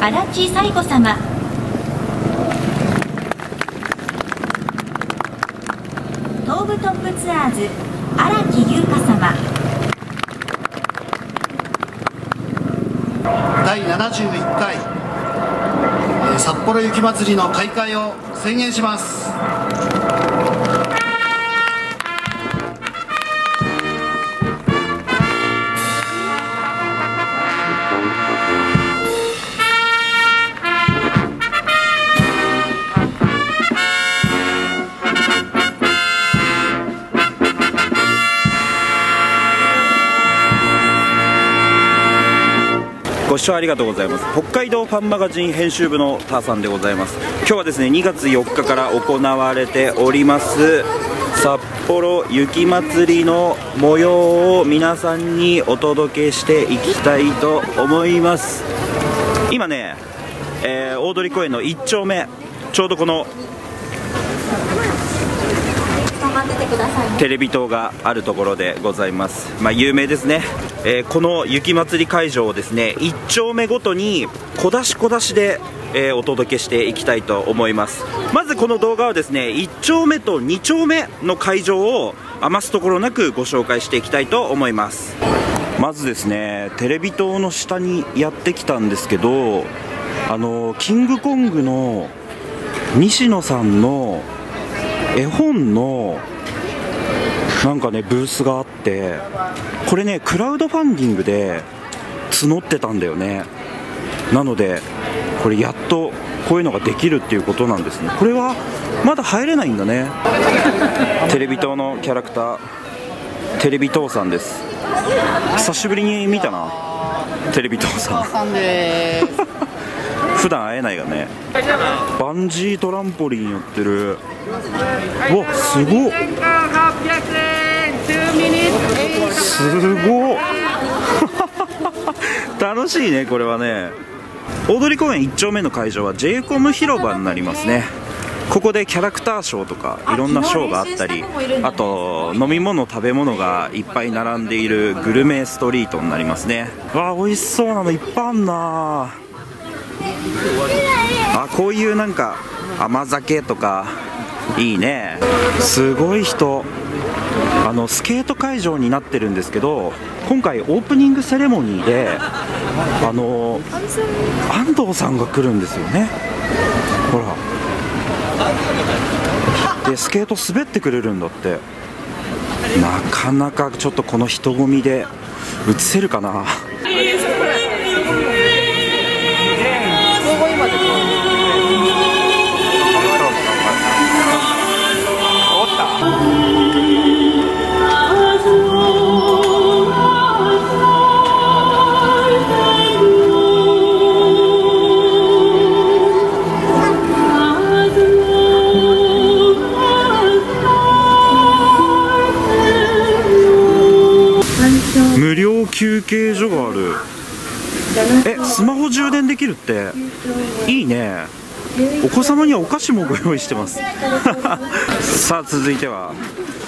足立彩子様、東武トップツアーズ荒木優香様、第71回札幌雪まつりの開会を宣言します。ご視聴ありがとうございます。北海道ファンマガジン編集部のターさんでございます。今日はですね2月4日から行われております札幌雪まつりの模様を皆さんにお届けしていきたいと思います。今ね、大通公園の1丁目ちょうどこのテレビ塔があるところでございます。まあ有名ですね。この雪まつり会場をですね1丁目ごとに小出し小出しで、お届けしていきたいと思います。まずこの動画はですね1丁目と2丁目の会場を余すところなくご紹介していきたいと思います。まずですねテレビ塔の下にやってきたんですけどキングコングの西野さんの絵本のなんかねブースがあって、これねクラウドファンディングで募ってたんだよね。なのでこれやっとこういうのができるっていうことなんですね。これはまだ入れないんだね。テレビ塔のキャラクターテレビ塔さんです。久しぶりに見たなテレビ塔さん普段会えないよね。バンジートランポリンやってる。うわすごっすごっ楽しいねこれはね。大通公園1丁目の会場は JCOM 広場になりますね。ここでキャラクターショーとかいろんなショーがあったり、あと飲み物食べ物がいっぱい並んでいるグルメストリートになりますね。わあ美味しそうなのいっぱいあんなあ。こういうなんか甘酒とかいいね。すごい人。スケート会場になってるんですけど、今回オープニングセレモニーで安藤さんが来るんですよね。ほらでスケート滑ってくれるんだって。なかなかちょっとこの人混みで映せるかな。無料休憩所がある。え、スマホ充電できるっていいね。お子様にはお菓子もご用意してますさあ続いては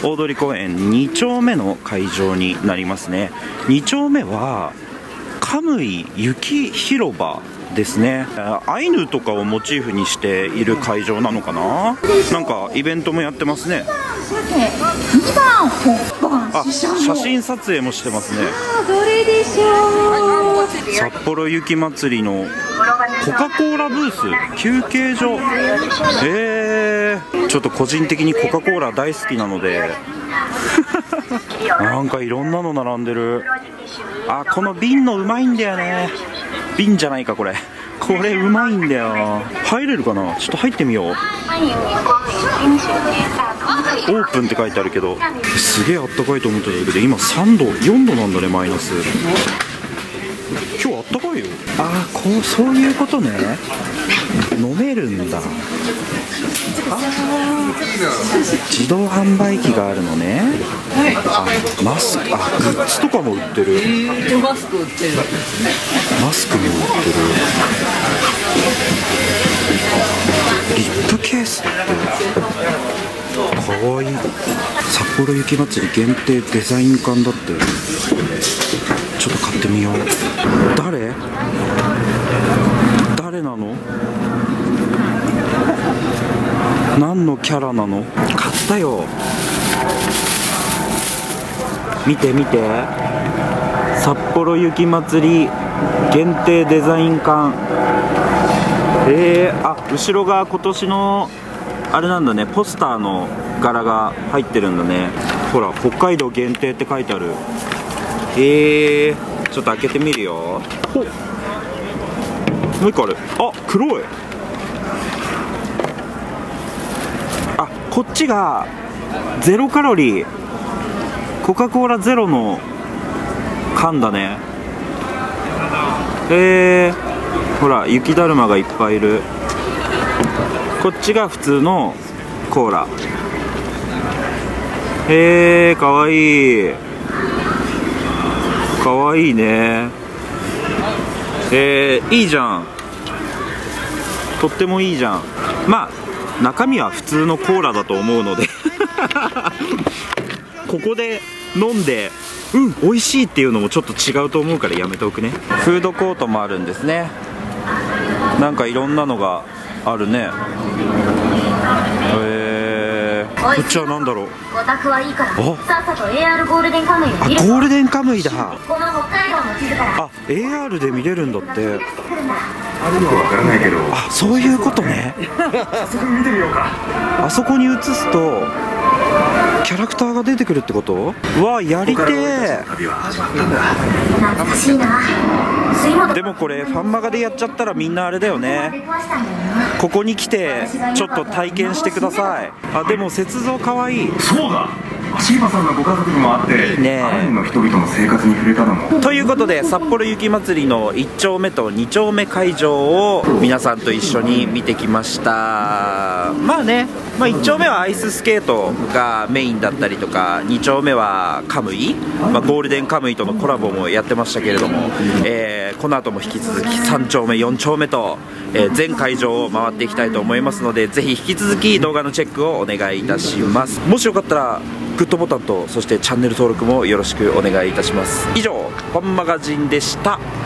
大通公園2丁目の会場になりますね。2丁目はカムイ雪広場ですね。アイヌとかをモチーフにしている会場なのかな。なんかイベントもやってますね。あ、写真撮影もしてますね。札幌雪まつりのコカ・コーラブース休憩所。ちょっと個人的にコカ・コーラ大好きなのでなんかいろんなの並んでる。あ、この瓶のうまいんだよね。瓶じゃないかこれ。これうまいんだよ。入れるかな。ちょっと入ってみよう。オープンって書いてあるけど、すげえあったかいと思ってたけど今3度4度なんだねマイナス。今日あったかいよ。ああ、こうそういうことね。飲めるんだ。ああ、自動販売機があるのね。あ、マスク、あ、グッズとかも売ってる。マスクも売ってる。リップケースってかわいい。札幌雪まつり限定デザイン館だって。ちょっと買ってみよう。誰誰なの？何のキャラなの？買ったよ。見て見て、札幌雪まつり限定デザイン館。あ、後ろが今年のあれなんだね、ポスターの柄が入ってるんだね。ほら、北海道限定って書いてある。ちょっと開けてみるよ。ほっ、もう一個ある。あ、黒い。あ、こっちがゼロカロリー、コカ・コーラゼロの缶だね。ほら、雪だるまがいっぱいいる。こっちが普通のコーラ。かわいい、かわいいね。いいじゃん、とってもいいじゃん。まあ中身は普通のコーラだと思うのでここで飲んで美味しいっていうのもちょっと違うと思うからやめておくね。フードコートもあるんですね。なんかいろんなのがあるね。こっちは何だろう。あ、ゴールデンカムイだ。あ、AR で見れるんだって。あ、そういうことね。あそこに映すとキャラクターが出てくるってこと？わ、やりてー。でもこれファンマガでやっちゃったらみんなあれだよね。ここに来てちょっと体験してください。あ、でも雪像かわいい。そうだ、椎葉さんのご家族もあっていいね。アレンの人々の生活に触れたのも。ということで、札幌雪まつりの1丁目と2丁目会場を皆さんと一緒に見てきました。まあね、1丁目はアイススケートがメインだったりとか、2丁目はカムイ、ゴールデンカムイとのコラボもやってましたけれども、この後も引き続き3丁目4丁目と、全会場を回っていきたいと思いますので、ぜひ引き続き動画のチェックをお願いいたします。もしよかったらグッドボタンと、そしてチャンネル登録もよろしくお願いいたします。以上、ファンマガジンでした。